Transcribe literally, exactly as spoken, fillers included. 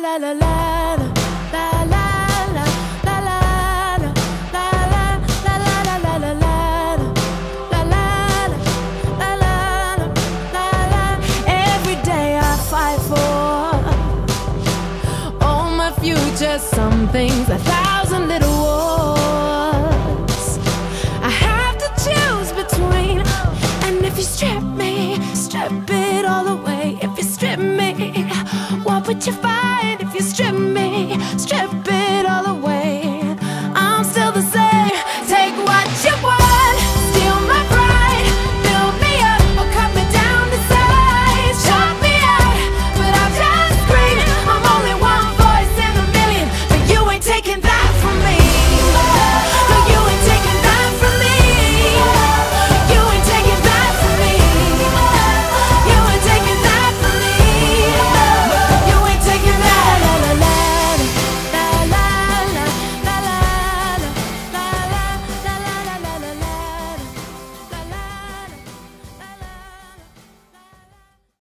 la la la la la. Just some things, a thousand little wars I have to choose between. And if you strip me, strip it all away. If you strip me, what would you find?